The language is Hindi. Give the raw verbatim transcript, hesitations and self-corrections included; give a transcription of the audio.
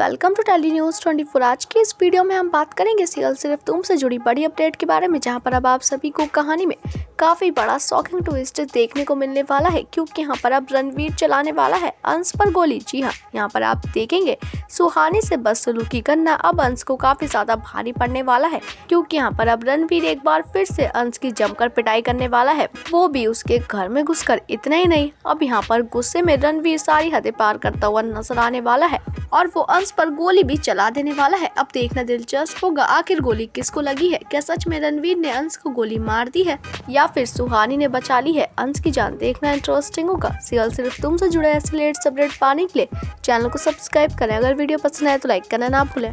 वेलकम टू टेली न्यूज़ चौबीस। आज की इस वीडियो में हम बात करेंगे सीरियल सिर्फ तुम से जुड़ी बड़ी अपडेट के बारे में, जहां पर अब आप सभी को कहानी में काफ़ी बड़ा शॉकिंग ट्विस्ट देखने को मिलने वाला है, क्योंकि यहां पर अब रणवीर चलाने वाला है अंश पर गोली। जी हां, यहां पर आप देखेंगे सुहानी से बदसलूकी करना अब अंश को काफ़ी ज़्यादा भारी पड़ने वाला है, क्योंकि यहाँ पर अब रणवीर एक बार फिर से अंश की जमकर पिटाई करने वाला है, वो भी उसके घर में घुस कर। इतना ही नहीं, अब यहाँ पर गुस्से में रणवीर सारी हदें पार करता हुआ नजर आने वाला है और वो अंश पर गोली भी चला देने वाला है। अब देखना दिलचस्प होगा आखिर गोली किसको लगी है, क्या सच में रणवीर ने अंश को गोली मार दी है या फिर सुहानी ने बचा ली है अंश की जान। देखना इंटरेस्टिंग होगा। सीरियल सिर्फ तुम से जुड़े ऐसे लेटेस्ट अपडेट पाने के लिए चैनल को सब्सक्राइब करें। अगर वीडियो पसंद आए तो लाइक करना ना भूलें।